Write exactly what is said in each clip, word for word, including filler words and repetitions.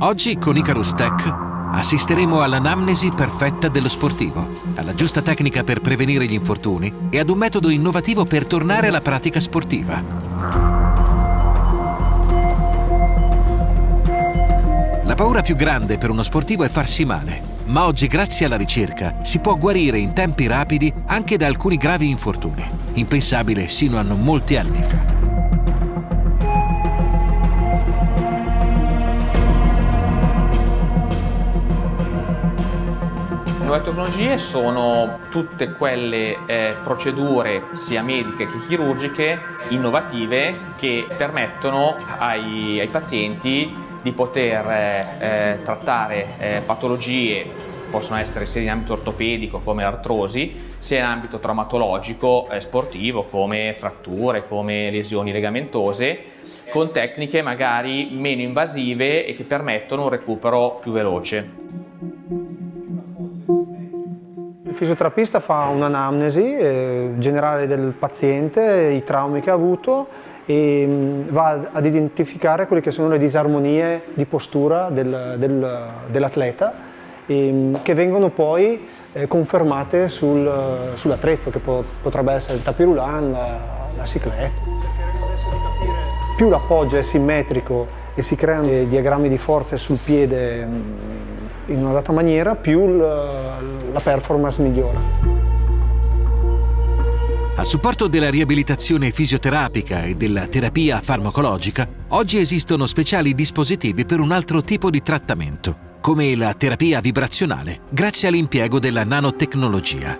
Oggi con Icarus Tech assisteremo all'anamnesi perfetta dello sportivo, alla giusta tecnica per prevenire gli infortuni e ad un metodo innovativo per tornare alla pratica sportiva. La paura più grande per uno sportivo è farsi male, ma oggi grazie alla ricerca si può guarire in tempi rapidi anche da alcuni gravi infortuni, impensabile sino a non molti anni fa. Le nuove tecnologie sono tutte quelle eh, procedure sia mediche che chirurgiche innovative che permettono ai, ai pazienti di poter eh, trattare eh, patologie, possono essere sia in ambito ortopedico come artrosi, sia in ambito traumatologico eh, sportivo come fratture, come lesioni legamentose, con tecniche magari meno invasive e che permettono un recupero più veloce. Il fisioterapista fa un'anamnesi eh, generale del paziente, i traumi che ha avuto, e va ad identificare quelle che sono le disarmonie di postura del, del, dell'atleta, che vengono poi eh, confermate sul, sull'attrezzo, che po potrebbe essere il tapis roulant, la, la cicletta. Cercheremo adesso di capire. Più l'appoggio è simmetrico e si creano dei diagrammi di forze sul piede in una data maniera, più la, la performance migliora. A supporto della riabilitazione fisioterapica e della terapia farmacologica, oggi esistono speciali dispositivi per un altro tipo di trattamento, come la terapia vibrazionale, grazie all'impiego della nanotecnologia.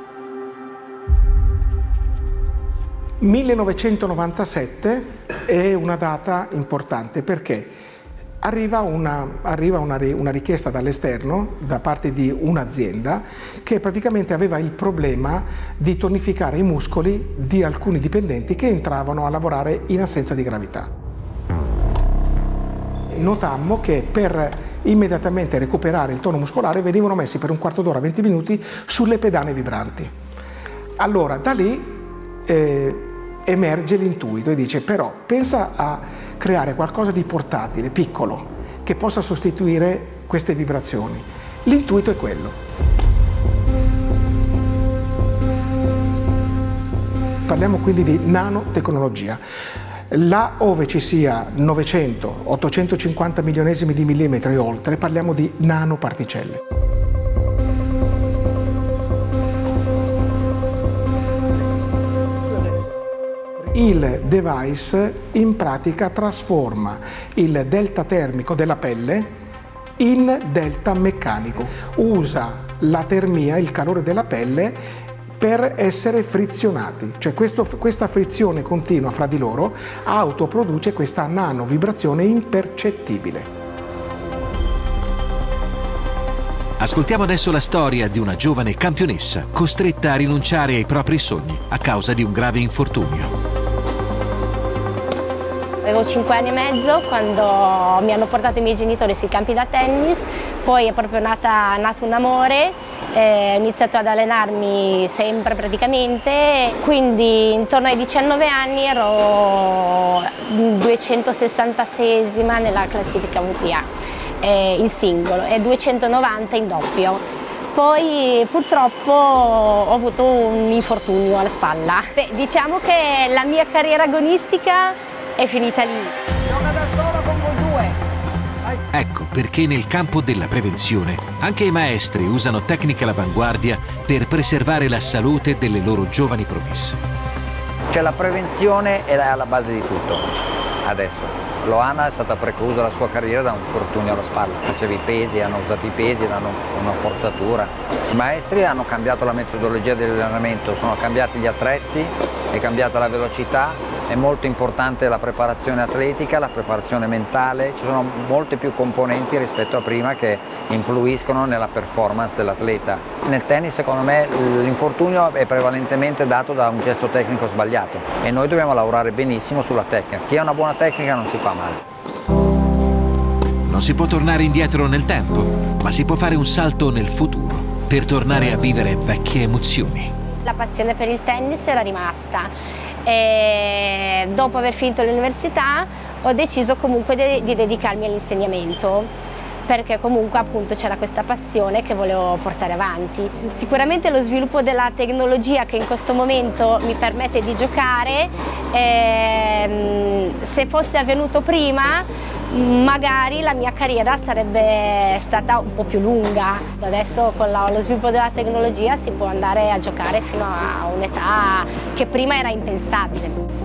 millenovecentonovantasette è una data importante perché arriva una, arriva una, una richiesta dall'esterno da parte di un'azienda che praticamente aveva il problema di tonificare i muscoli di alcuni dipendenti che entravano a lavorare in assenza di gravità. Notammo che per immediatamente recuperare il tono muscolare venivano messi per un quarto d'ora, venti minuti, sulle pedane vibranti. Allora da lì eh, emerge l'intuito e dice: però pensa a creare qualcosa di portatile, piccolo, che possa sostituire queste vibrazioni. L'intuito è quello. Parliamo quindi di nanotecnologia. Là ove ci sia novecento, ottocentocinquanta milionesimi di millimetri e oltre, parliamo di nanoparticelle. Il device in pratica trasforma il delta termico della pelle in delta meccanico. Usa la termia, il calore della pelle, per essere frizionati. Cioè questo, questa frizione continua fra di loro autoproduce questa nanovibrazione impercettibile. Ascoltiamo adesso la storia di una giovane campionessa costretta a rinunciare ai propri sogni a causa di un grave infortunio. Avevo cinque anni e mezzo quando mi hanno portato i miei genitori sui campi da tennis, poi è proprio nata, nato un amore, eh, ho iniziato ad allenarmi sempre praticamente, quindi intorno ai diciannove anni ero duecentosessantaseiesima nella classifica W T A eh, in singolo e duecentonovanta in doppio. Poi purtroppo ho avuto un infortunio alla spalla. Beh, diciamo che la mia carriera agonistica è finita lì. Gioca da solo con voi due. Vai. Ecco perché nel campo della prevenzione anche i maestri usano tecniche all'avanguardia per preservare la salute delle loro giovani promesse. Cioè la prevenzione è alla base di tutto. Adesso Loana è stata preclusa la sua carriera da un infortunio alla spalla. Faceva i pesi, hanno usato i pesi, hanno una forzatura. I maestri hanno cambiato la metodologia dell'allenamento, sono cambiati gli attrezzi, è cambiata la velocità. È molto importante la preparazione atletica, la preparazione mentale, ci sono molte più componenti rispetto a prima che influiscono nella performance dell'atleta. Nel tennis secondo me l'infortunio è prevalentemente dato da un gesto tecnico sbagliato e noi dobbiamo lavorare benissimo sulla tecnica. Chi ha una buona tecnica non si fa male. Non si può tornare indietro nel tempo, ma si può fare un salto nel futuro per tornare a vivere vecchie emozioni. La passione per il tennis era rimasta. E dopo aver finito l'università ho deciso comunque de- di dedicarmi all'insegnamento perché comunque appunto c'era questa passione che volevo portare avanti. Sicuramente lo sviluppo della tecnologia che in questo momento mi permette di giocare, ehm, se fosse avvenuto prima magari la mia carriera sarebbe stata un po' più lunga. Adesso con lo sviluppo della tecnologia si può andare a giocare fino a un'età che prima era impensabile.